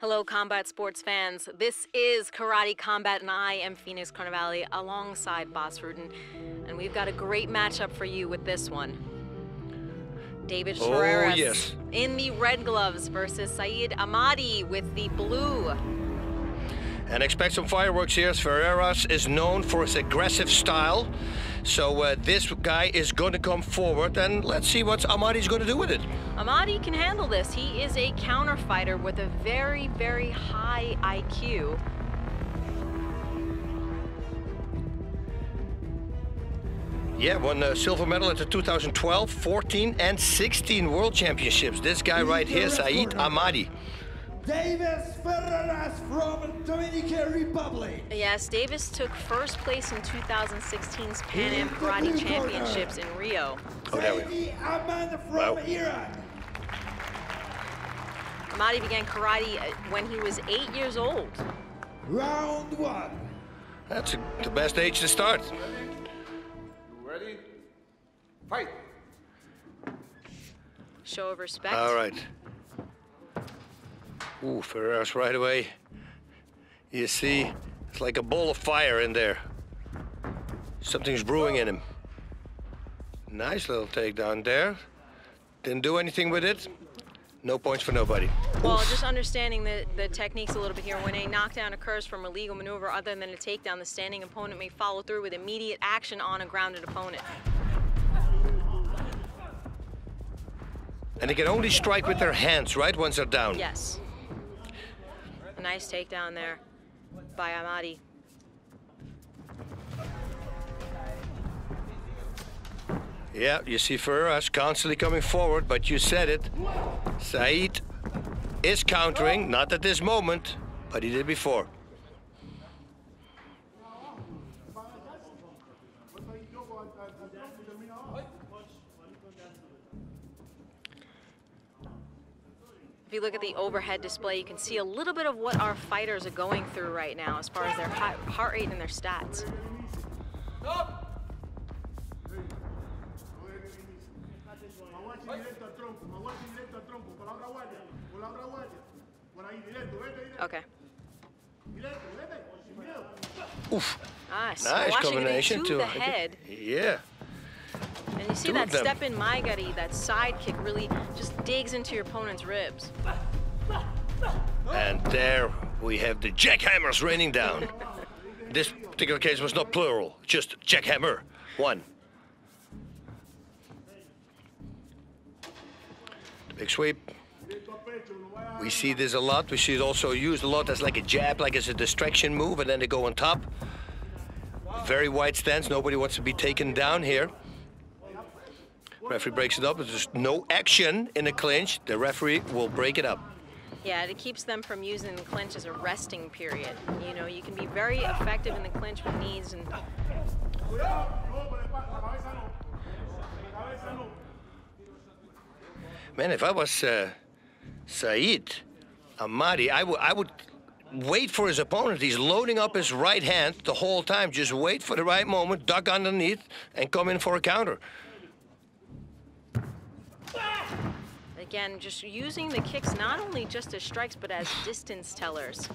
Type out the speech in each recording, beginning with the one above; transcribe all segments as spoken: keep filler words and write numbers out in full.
Hello, combat sports fans. This is Karate Combat, and I am Phoenix Carnavali alongside Bas Rutten. And we've got a great matchup for you with this one. Deivis Ferreras oh, yes. in the red gloves versus Saeid Ahmadi with the blue. And expect some fireworks here. Ferreras is known for his aggressive style. So uh, this guy is going to come forward, and let's see what Ahmadi's going to do with it. Ahmadi can handle this. He is a counter fighter with a very, very high I Q. Yeah, won a silver medal at the two thousand twelve, fourteen, and sixteen World Championships. This guy right here, Saeid Ahmadi. Deivis Ferreras from Dominican Republic. Yes, Deivis took first place in twenty sixteen's Pan Am Karate Championships in Rio. Oh, there we go. Saeed Ahmadi from wow. Iran. Ahmadi began karate when he was eight years old. Round one. That's a, the best age to start. You ready? You ready? Fight. Show of respect. All right. Ooh, Ferreras right away. You see, it's like a bowl of fire in there. Something's brewing in him. Nice little takedown there. Didn't do anything with it. No points for nobody. Well, Oof. just understanding the, the techniques a little bit here. When a knockdown occurs from a legal maneuver other than a takedown, the standing opponent may follow through with immediate action on a grounded opponent. And they can only strike with their hands, right, once they're down? Yes. A nice takedown there by Ahmadi. Yeah, you see Ferreras constantly coming forward, but you said it. Saeed is countering, not at this moment, but he did before. If you look at the overhead display, you can see a little bit of what our fighters are going through right now as far as their heart rate and their stats. Okay. Oof. Ah, so nice combination to the head. Yeah. And you see that them. step in Maegeri, that side kick really just digs into your opponent's ribs. And there we have the jackhammers raining down. This particular case was not plural, just jackhammer, one. The big sweep. We see this a lot. We see it also used a lot as like a jab, like as a distraction move, and then they go on top. Very wide stance, nobody wants to be taken down here. Referee breaks it up. If there's no action in a clinch, the referee will break it up. Yeah, it keeps them from using the clinch as a resting period. You know, you can be very effective in the clinch with knees and... Man, if I was uh, Saeed Ahmadi, I, I would wait for his opponent. He's loading up his right hand the whole time. Just wait for the right moment, duck underneath, and come in for a counter. Again, just using the kicks not only just as strikes, but as distance tellers.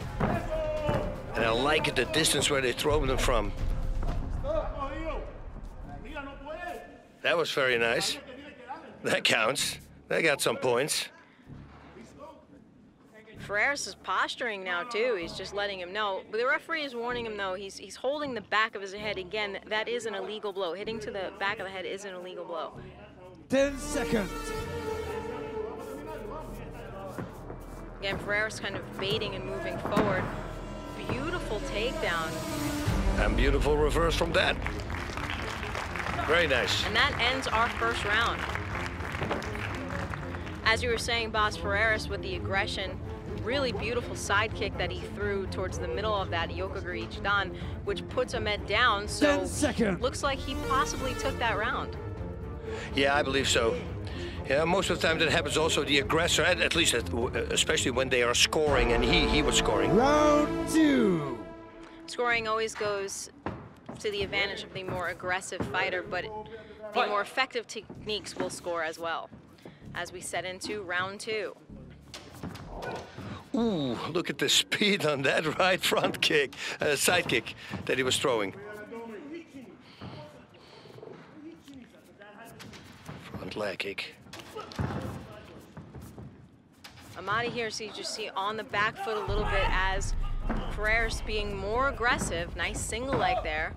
And I like it, the distance where they throw them from. That was very nice. That counts. They got some points. Ferreras is posturing now, too. He's just letting him know. But the referee is warning him, though. He's, he's holding the back of his head. Again, that is an illegal blow. Hitting to the back of the head is an illegal blow. ten seconds. Again, Ferreras kind of baiting and moving forward. Beautiful takedown. And beautiful reverse from that. Very nice. And that ends our first round. As you were saying, Bas, Ferreras with the aggression, really beautiful side kick that he threw towards the middle of that Yoko Giri, which puts Ahmed down. So looks like he possibly took that round. Yeah, I believe so. Yeah, most of the time that happens also the aggressor, at, at least at, especially when they are scoring, and he, he was scoring. Round two. Scoring always goes to the advantage of the more aggressive fighter, but the more effective techniques will score as well, as we set into round two. Ooh, look at the speed on that right front kick, uh, side kick that he was throwing. Front leg kick. Ahmadi here, so you just see on the back foot a little bit as Ferreras being more aggressive. Nice single leg there.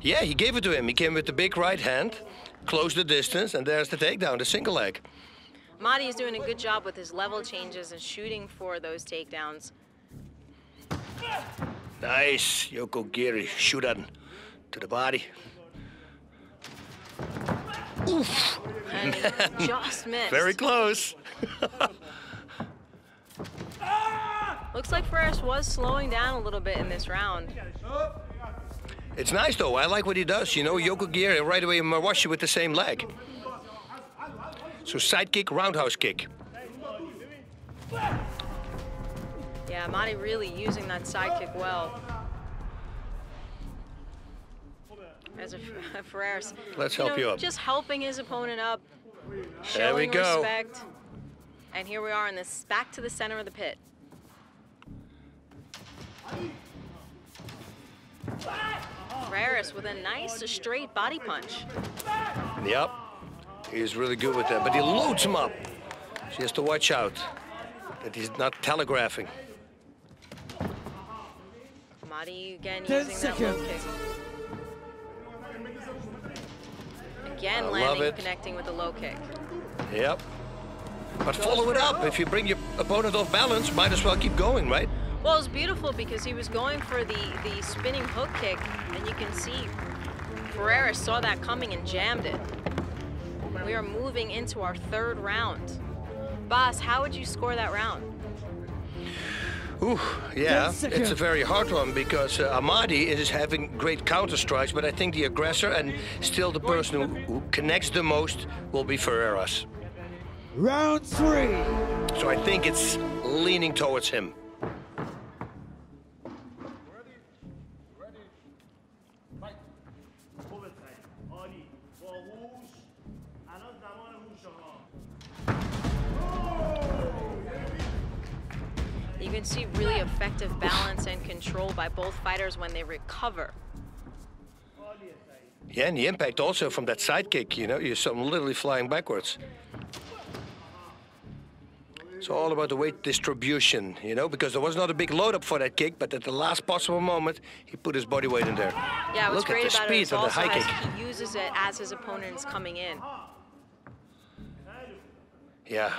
Yeah, he gave it to him. He came with the big right hand, closed the distance, and there's the takedown, the single leg. Ahmadi is doing a good job with his level changes and shooting for those takedowns. Nice, Yoko Giri, Shudan to the body. Oof! And he just missed. Very close. Looks like Ferreras was slowing down a little bit in this round. It's nice though, I like what he does. You know, Yoko Giri and right away Mawashi with the same leg. So side kick, roundhouse kick. Yeah, Ahmadi really using that side kick well. As a Ferreras. Let's help you, know, you up. Just helping his opponent up. There we go. Respect. And here we are in this back to the center of the pit. Ferreras with a nice straight body punch. Yep. He's really good with that, but he loads him up. She has to watch out that he's not telegraphing. Ahmadi again using seconds. That low kick. Again I landing, connecting with the low kick. Yep. But follow it up. If you bring your opponent off balance, might as well keep going, right? Well, it's beautiful because he was going for the, the spinning hook kick, and you can see Ferreras saw that coming and jammed it. We are moving into our third round. Bas, how would you score that round? Ooh, yeah, it's a very hard one because uh, Ahmadi is having great counter strikes, but I think the aggressor and still the person who, who connects the most will be Ferreras. Round three. So I think it's leaning towards him. You can see really effective balance and control by both fighters when they recover. Yeah, and the impact also from that side kick, you know, you saw him literally flying backwards. It's all about the weight distribution, you know, because there was not a big load up for that kick, but at the last possible moment, he put his body weight in there. Yeah, what's great about it is also he uses it as his opponent's coming in. Yeah.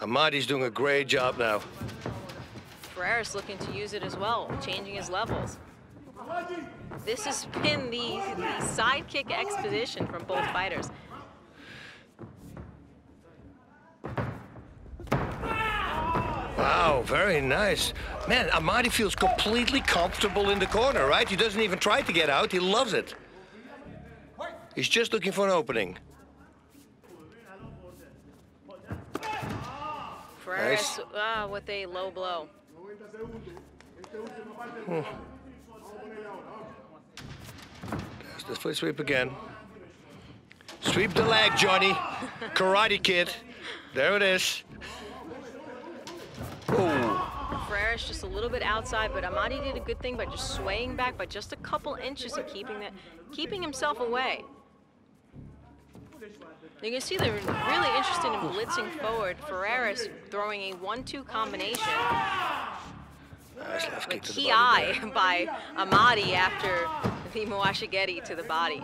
Ahmadi's doing a great job now. Ferreras looking to use it as well, changing his levels. This has been the, the sidekick expedition from both fighters. Wow, very nice. Man, Ahmadi feels completely comfortable in the corner, right? He doesn't even try to get out, he loves it. He's just looking for an opening. Ferreras nice. uh, with a low blow. Hmm. There's the foot sweep again. Sweep the leg, Johnny. Karate Kid. There it is. Oh. Ferreras just a little bit outside, but Ahmadi did a good thing by just swaying back by just a couple inches and keeping that, keeping himself away. You can see they're really interested in blitzing forward. Ferreras throwing a one two combination. Nice left kick to the body. Key eye by Ahmadi after the Mawashigeti to the body.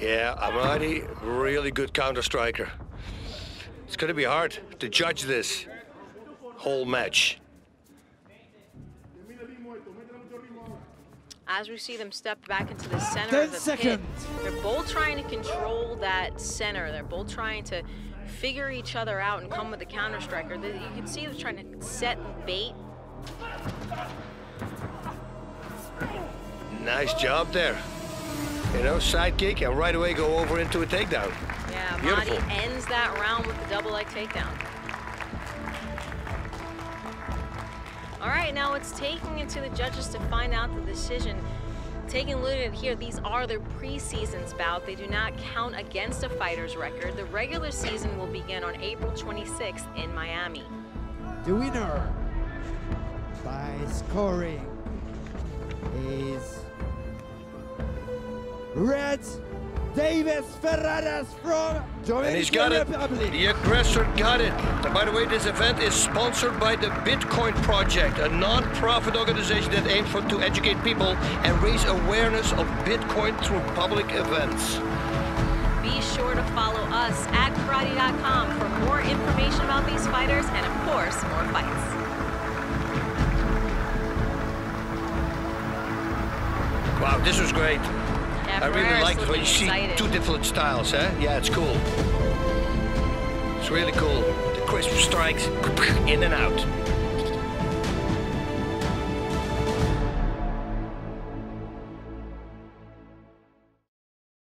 Yeah, Ahmadi, really good counter striker. It's going to be hard to judge this whole match. As we see them step back into the center Ten of the seconds. pit, they're both trying to control that center. They're both trying to figure each other out and come with the counter striker. You can see they're trying to set and bait. Nice job there. You know, side kick and right away go over into a takedown. Yeah, Ahmadi ends that round with the double leg takedown. All right, now it's taking it to the judges to find out the decision. Taking a look at here, these are their preseason bouts. They do not count against a fighter's record. The regular season will begin on April twenty-sixth in Miami. The winner by scoring is Red Deivis Ferreras from Dominican and he's got Republic. It. The aggressor got it. And by the way, this event is sponsored by the Bitcoin Project, a non-profit organization that aims for, to educate people and raise awareness of Bitcoin through public events. Be sure to follow us at karate dot com for more information about these fighters and, of course, more fights. Wow, this was great. I really liked when you see two different styles, eh? Yeah, it's cool. It's really cool. The crisp strikes, in and out.